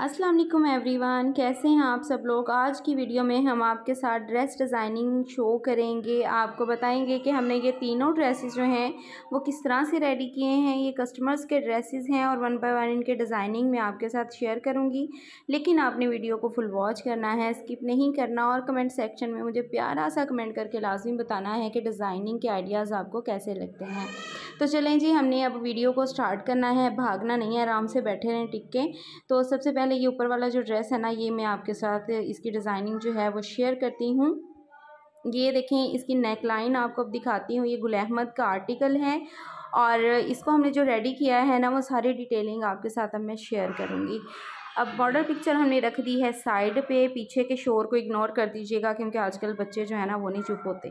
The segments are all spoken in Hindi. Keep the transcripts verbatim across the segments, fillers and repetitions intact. अस्सलाम वालेकुम एवरीवन, कैसे हैं आप सब लोग। आज की वीडियो में हम आपके साथ ड्रेस डिज़ाइनिंग शो करेंगे, आपको बताएंगे कि हमने ये तीनों ड्रेसेस जो हैं वो किस तरह से रेडी किए हैं। ये कस्टमर्स के ड्रेसेस हैं और वन बाय वन इनके डिज़ाइनिंग मैं आपके साथ शेयर करूंगी, लेकिन आपने वीडियो को फुल वॉच करना है, स्किप नहीं करना और कमेंट सेक्शन में मुझे प्यारा सा कमेंट करके लाजमी बताना है कि डिज़ाइनिंग के आइडियाज़ आपको कैसे लगते हैं। तो चलें जी, हमने अब वीडियो को स्टार्ट करना है, भागना नहीं है, आराम से बैठे रहें टिक के। तो सबसे पहले ये ऊपर वाला जो ड्रेस है ना, ये मैं आपके साथ इसकी डिज़ाइनिंग जो है वो शेयर करती हूँ। ये देखें, इसकी नेक लाइन आपको अब दिखाती हूँ। ये गुल अहमद का आर्टिकल है और इसको हमने जो रेडी किया है ना, वो सारी डिटेलिंग आपके साथ अब मैं शेयर करूँगी। अब बॉर्डर पिक्चर हमने रख दी है साइड पे, पीछे के शोर को इग्नोर कर दीजिएगा क्योंकि आजकल बच्चे जो है ना वो नहीं चुप होते।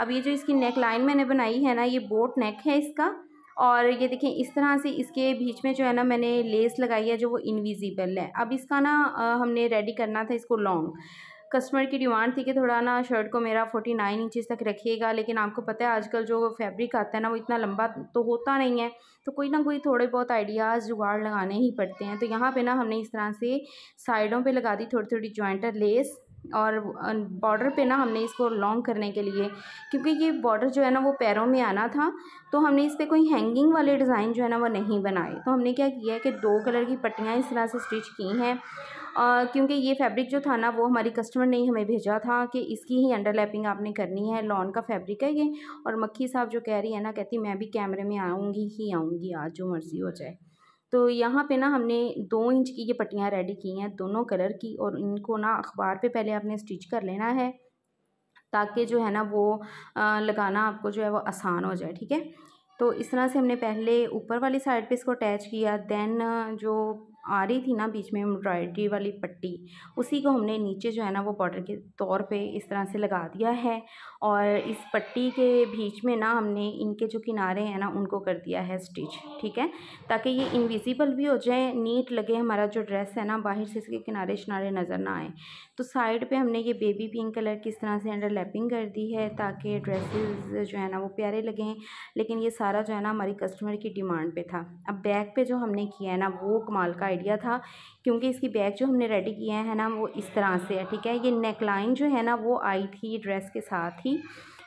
अब ये जो इसकी नेक लाइन मैंने बनाई है ना, ये बोट नेक है इसका, और ये देखें इस तरह से इसके बीच में जो है ना मैंने लेस लगाई है जो वो इनविजिबल है। अब इसका ना हमने रेडी करना था इसको लॉन्ग। कस्टमर की डिमांड थी कि थोड़ा ना शर्ट को मेरा फोर्टी नाइन इंचज़ तक रखिएगा, लेकिन आपको पता है आजकल जो फैब्रिक आता है ना वो इतना लंबा तो होता नहीं है, तो कोई ना कोई थोड़े बहुत आइडियाज़ जुगाड़ लगाने ही पड़ते हैं। तो यहाँ पे ना हमने इस तरह से साइडों पे लगा दी थोड़ी थोड़ी जॉइंटर लेस, और बॉर्डर पे ना हमने इसको लॉन्ग करने के लिए, क्योंकि ये बॉर्डर जो है ना वो पैरों में आना था, तो हमने इस पर कोई हैंगिंग वाले डिज़ाइन जो है ना वो नहीं बनाए। तो हमने क्या किया है कि दो कलर की पट्टियाँ इस तरह से स्टिच की हैं, क्योंकि ये फैब्रिक जो था ना वो हमारी कस्टमर ने हमें भेजा था कि इसकी ही अंडरलैपिंग आपने करनी है, लॉन का फैब्रिक है ये। और मक्खी साहब जो कह रही है ना, कहती मैं भी कैमरे में आऊँगी ही आऊँगी, आज जो मर्ज़ी हो जाए। तो यहाँ पे ना हमने दो इंच की ये पट्टियाँ रेडी की हैं दोनों कलर की, और इनको ना अखबार पे पहले आपने स्टिच कर लेना है ताकि जो है ना वो लगाना आपको जो है वो आसान हो जाए, ठीक है। तो इस तरह से हमने पहले ऊपर वाली साइड पे इसको अटैच किया, देन जो आ रही थी ना बीच में एम्ब्रॉयडरी वाली पट्टी, उसी को हमने नीचे जो है ना वो बॉर्डर के तौर पे इस तरह से लगा दिया है, और इस पट्टी के बीच में ना हमने इनके जो किनारे हैं ना उनको कर दिया है स्टिच, ठीक है, ताकि ये इनविजिबल भी हो जाए, नीट लगे हमारा जो ड्रेस है ना, बाहर से इसके किनारे शनारे नज़र ना आए। तो साइड पर हमने ये बेबी पिंक कलर की इस तरह से अंडरलैपिंग कर दी है ताकि ड्रेसेस जो है ना वो प्यारे लगें, लेकिन ये सारा जो है ना हमारी कस्टमर की डिमांड पर था। अब बैक पर जो हमने किया है ना वो कमाल का आइडिया था, क्योंकि इसकी बैग जो हमने रेडी किया है ना वो इस तरह से है, ठीक है। ये नेकलाइन जो है ना वो आई थी ड्रेस के साथ ही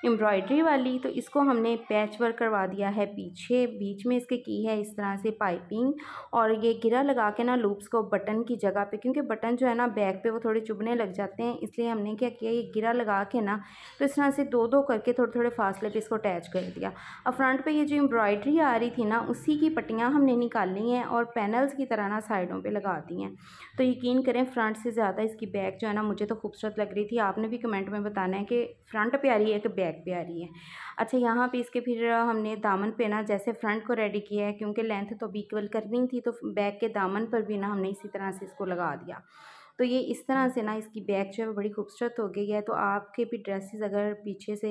एम्ब्रॉयडरी वाली, तो इसको हमने पैच वर्क करवा दिया है पीछे, बीच में इसके की है इस तरह से पाइपिंग, और ये गिरा लगा के ना लूप्स को बटन की जगह पे, क्योंकि बटन जो है ना बैग पे वो थोड़े चुभने लग जाते हैं, इसलिए हमने क्या किया, ये गिरा लगा के ना तो इस तरह से दो दो करके थोड़े थोड़े फासले पे इसको अटैच कर दिया। और फ्रंट पर ये जो एम्ब्रॉयडरी आ रही थी ना उसी की पट्टियाँ हमने निकाल ली हैं और पैनल्स की तरह ना साइडों पर लगा दी हैं। तो यकीन करें फ्रंट से ज़्यादा इसकी बैग जो है ना मुझे तो खूबसूरत लग रही थी। आपने भी कमेंट में बताना है कि फ्रंट पर आ रही है कि बैग पे आ रही है। अच्छा, यहाँ पे इसके फिर हमने दामन पे ना जैसे फ्रंट को रेडी किया है, क्योंकि लेंथ तो भी इक्वल करनी थी, तो बैग के दामन पर भी ना हमने इसी तरह से इसको लगा दिया। तो ये इस तरह से ना इसकी बैग जो है बड़ी खूबसूरत हो गई है। तो आपके भी ड्रेसेस अगर पीछे से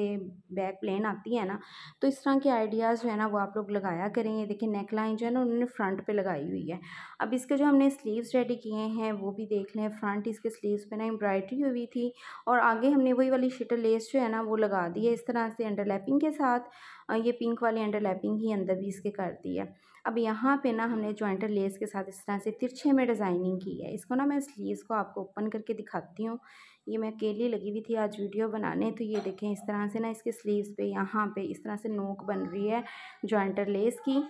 बैग प्लेन आती है ना, तो इस तरह के आइडियाज़ जो है ना वो आप लोग लगाया करें। ये देखिए नेक लाइन जो है ना उन्होंने फ्रंट पे लगाई हुई है। अब इसके जो हमने स्लीव्स रेडी किए हैं वो भी देख लें, फ्रंट इसके स्लीव्स पर ना एम्ब्रॉयडरी हुई थी और आगे हमने वही वाली शटर लेस जो है ना वो लगा दी है इस तरह से अंडरलैपिंग के साथ, ये पिंक वाली अंडरलैपिंग ही अंदर भी इसके कर दी है। अब यहाँ पे ना हमने जॉइंटर लेस के साथ इस तरह से तिरछे में डिज़ाइनिंग की है। इसको ना मैं स्लीव्स को आपको ओपन करके दिखाती हूँ, ये मैं अकेली लगी हुई थी आज वीडियो बनाने। तो ये देखें इस तरह से ना इसके स्लीव्स पे यहाँ पे इस तरह से नोक बन रही है जॉइंटर लेस की।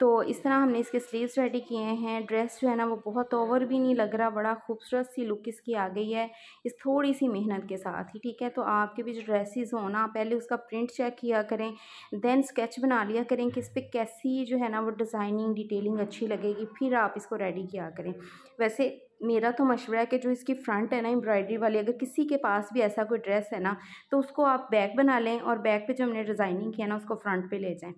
तो इस तरह हमने इसके स्लीव्स रेडी किए हैं। ड्रेस जो है ना वो बहुत ओवर भी नहीं लग रहा, बड़ा खूबसूरत सी लुक इसकी आ गई है इस थोड़ी सी मेहनत के साथ ही, ठीक है। तो आपके भी जो ड्रेसेस हो ना, पहले उसका प्रिंट चेक किया करें, देन स्केच बना लिया करें कि इस पर कैसी जो है ना वो डिज़ाइनिंग डिटेलिंग अच्छी लगेगी, फिर आप इसको रेडी किया करें। वैसे मेरा तो मशवरा है कि जो इसकी फ्रंट है ना एम्ब्रॉयडरी वाली, अगर किसी के पास भी ऐसा कोई ड्रेस है ना तो उसको आप बैक बना लें, और बैक पे जो हमने डिज़ाइनिंग किया ना उसको फ्रंट पे ले जाएं।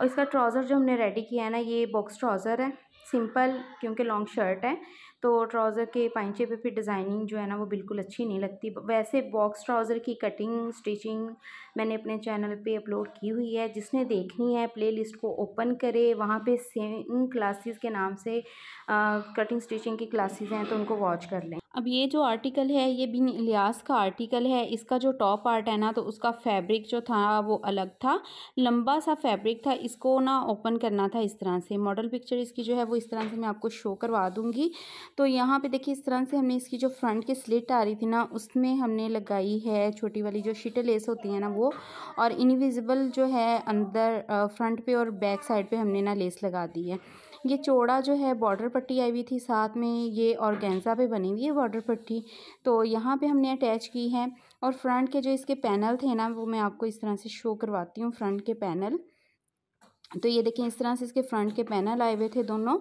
और इसका ट्राउज़र जो हमने रेडी किया है ना, ये बॉक्स ट्राउज़र है सिंपल, क्योंकि लॉन्ग शर्ट है तो ट्राउज़र के पाइंचे पे फिर डिज़ाइनिंग जो है ना वो बिल्कुल अच्छी नहीं लगती। वैसे बॉक्स ट्राउज़र की कटिंग स्टिचिंग मैंने अपने चैनल पे अपलोड की हुई है, जिसने देखनी है प्लेलिस्ट को ओपन करे, वहाँ पे सेम क्लासेस के नाम से आ, कटिंग स्टिचिंग की क्लासेस हैं, तो उनको वॉच कर लें। अब ये जो आर्टिकल है ये बिन इलियास का आर्टिकल है। इसका जो टॉप पार्ट है ना तो उसका फैब्रिक जो था वो अलग था, लंबा सा फैब्रिक था, इसको ना ओपन करना था इस तरह से। मॉडल पिक्चर इसकी जो है वो इस तरह से मैं आपको शो करवा दूँगी। तो यहाँ पे देखिए इस तरह से हमने इसकी जो फ्रंट की स्लिट आ रही थी ना उसमें हमने लगाई है छोटी वाली जो शीट लेस होती है ना वो, और इनविजिबल जो है अंदर फ्रंट पे और बैक साइड पे हमने ना लेस लगा दी है। ये चौड़ा जो है बॉर्डर पट्टी आई हुई थी, साथ में ये ऑर्गेन्जा पे बनी हुई है बॉर्डर पट्टी, तो यहाँ पे हमने अटैच की है। और फ्रंट के जो इसके पैनल थे ना वो मैं आपको इस तरह से शो करवाती हूँ। फ्रंट के पैनल तो ये देखें इस तरह से इसके फ्रंट के पैनल आए हुए थे दोनों,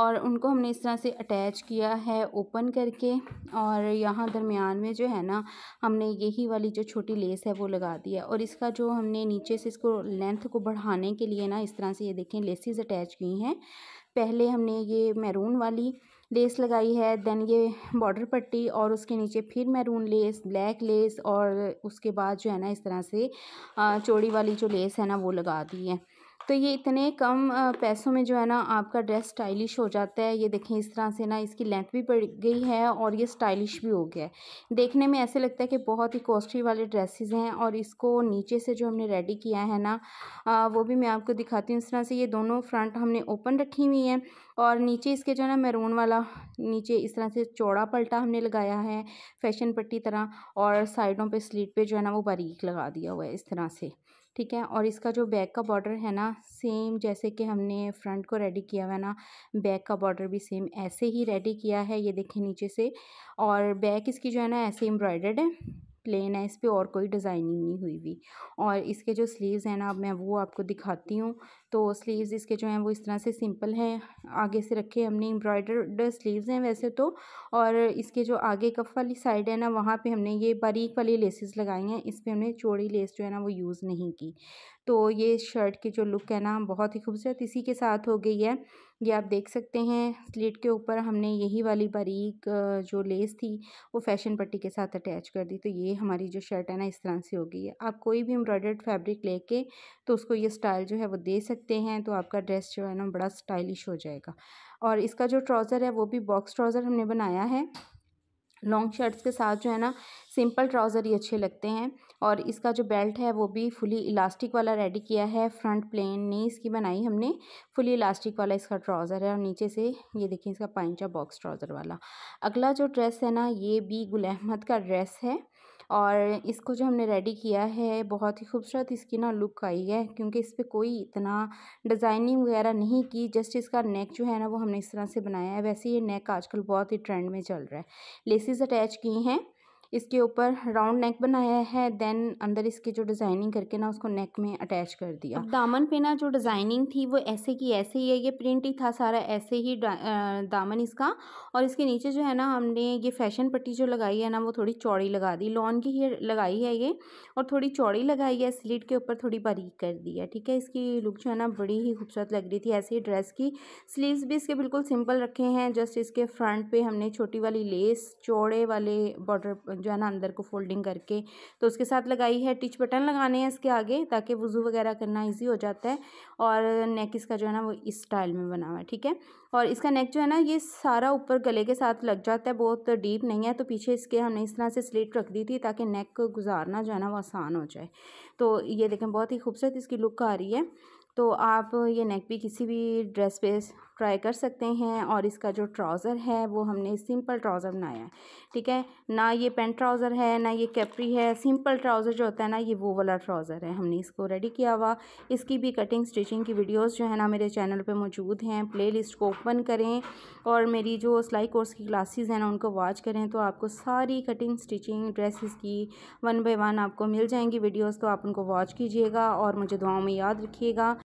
और उनको हमने इस तरह से अटैच किया है ओपन करके, और यहाँ दरमियान में जो है ना हमने यही वाली जो छोटी लेस है वो लगा दी है। और इसका जो हमने नीचे से इसको लेंथ को बढ़ाने के लिए ना इस तरह से ये देखें लेसेस अटैच की हैं। पहले हमने ये मैरून वाली लेस लगाई है, देन ये बॉर्डर पट्टी, और उसके नीचे फिर मैरून लेस, ब्लैक लेस, और उसके बाद जो है ना इस तरह से चौड़ी वाली जो लेस है ना वो लगा दी है। तो ये इतने कम पैसों में जो है ना आपका ड्रेस स्टाइलिश हो जाता है। ये देखें इस तरह से ना इसकी लेंथ भी बढ़ गई है और ये स्टाइलिश भी हो गया है। देखने में ऐसे लगता है कि बहुत ही कॉस्टली वाले ड्रेसेस हैं। और इसको नीचे से जो हमने रेडी किया है ना आ, वो भी मैं आपको दिखाती हूँ। इस तरह से ये दोनों फ्रंट हमने ओपन रखी हुई हैं, और नीचे इसके जो है ना मैरून वाला नीचे इस तरह से चौड़ा पल्टा हमने लगाया है फैशन पट्टी तरह, और साइडों पर स्लीट पर जो है ना वो बारीक लगा दिया हुआ है इस तरह से, ठीक है। और इसका जो बैक का बॉर्डर है ना सेम जैसे कि हमने फ्रंट को रेडी किया हुआ है ना, बैक का बॉर्डर भी सेम ऐसे ही रेडी किया है। ये देखें नीचे से, और बैक इसकी जो है ना ऐसे एम्ब्रॉयडर्ड है, प्लेन है, इस पर और कोई डिज़ाइनिंग नहीं हुई हुई। और इसके जो स्लीव्स हैं ना अब मैं वो आपको दिखाती हूँ। तो स्लीव्स इसके जो हैं वो इस तरह से सिंपल हैं, आगे से रखे हमने एम्ब्रॉयडर्ड स्लीव्स हैं वैसे तो, और इसके जो आगे कफ वाली साइड है ना वहाँ पे हमने ये बारीक वाली लेसेस लगाई हैं, इस पर हमने चौड़ी लेस जो है ना वो यूज़ नहीं की। तो ये शर्ट की जो लुक है ना बहुत ही खूबसूरत इसी के साथ हो गई है। ये आप देख सकते हैं स्लीट के ऊपर हमने यही वाली बारीक जो लेस थी वो फैशन पट्टी के साथ अटैच कर दी। तो ये हमारी जो शर्ट है ना इस तरह से हो गई है। आप कोई भी एम्ब्रॉयडर्ड फैब्रिक लेके तो उसको ये स्टाइल जो है वो दे सकते हैं, तो आपका ड्रेस जो है ना बड़ा स्टाइलिश हो जाएगा। और इसका जो ट्राउज़र है वो भी बॉक्स ट्राउज़र हमने बनाया है। लॉन्ग शर्ट्स के साथ जो है ना सिंपल ट्राउज़र ही अच्छे लगते हैं। और इसका जो बेल्ट है वो भी फुली इलास्टिक वाला रेडी किया है, फ्रंट प्लेन नहीं इसकी बनाई हमने, फुली इलास्टिक वाला इसका ट्राउज़र है, और नीचे से ये देखें इसका पाइंचा बॉक्स ट्राउज़र वाला। अगला जो ड्रेस है ना ये भी गुल अहमद का ड्रेस है, और इसको जो हमने रेडी किया है बहुत ही खूबसूरत इसकी ना लुक आई है, क्योंकि इस पर कोई इतना डिज़ाइनिंग वगैरह नहीं की, जस्ट इसका नेक जो है ना वो हमने इस तरह से बनाया है। वैसे ये नेक आजकल बहुत ही ट्रेंड में चल रहा है। लेसेस अटैच की हैं, इसके ऊपर राउंड नेक बनाया है, देन अंदर इसके जो डिज़ाइनिंग करके ना उसको नेक में अटैच कर दिया। दामन पे ना जो डिज़ाइनिंग थी वो ऐसे की ऐसे ही है, ये प्रिंट ही था सारा ऐसे ही दामन इसका। और इसके नीचे जो है ना हमने ये फैशन पट्टी जो लगाई है ना वो थोड़ी चौड़ी लगा दी, लॉन की ही लगाई है ये, और थोड़ी चौड़ी लगाई है, स्लीट के ऊपर थोड़ी बारीक कर दी है, ठीक है। इसकी लुक जो है ना बड़ी ही खूबसूरत लग रही थी ऐसे ही ड्रेस की। स्लीव्स भी इसके बिल्कुल सिंपल रखे हैं, जस्ट इसके फ्रंट पे हमने छोटी वाली लेस चौड़े वाले बॉर्डर जो है ना अंदर को फोल्डिंग करके तो उसके साथ लगाई है। टिच बटन लगाने हैं इसके आगे ताकि वुज़ू वगैरह करना इजी हो जाता है। और नेक इसका जो है ना वो इस स्टाइल में बना हुआ है, ठीक है। और इसका नेक जो है ना ये सारा ऊपर गले के साथ लग जाता है, बहुत डीप नहीं है, तो पीछे इसके हमने इस तरह से स्लिट रख दी थी ताकि नेक को गुजारना जो है ना वो आसान हो जाए। तो ये देखें बहुत ही खूबसूरत इसकी लुक आ रही है। तो आप ये नेक भी किसी भी ड्रेस पे ट्राई कर सकते हैं। और इसका जो ट्राउज़र है वो हमने सिंपल ट्राउज़र बनाया है, ठीक है ना, ये पेंट ट्राउज़र है ना ये कैप्री है, सिंपल ट्राउज़र जो होता है ना ये वो वाला ट्राउज़र है, हमने इसको रेडी किया हुआ। इसकी भी कटिंग स्टिचिंग की वीडियोस जो है ना मेरे चैनल पे मौजूद हैं, प्लेलिस्ट को ओपन करें और मेरी जो सिलाई कोर्स की क्लासेज हैं ना उनको वॉच करें, तो आपको सारी कटिंग स्टिचिंग ड्रेसेस की वन बाई वन आपको मिल जाएंगी वीडियोज़, तो आप उनको वॉच कीजिएगा और मुझे दुआओं में याद रखिएगा।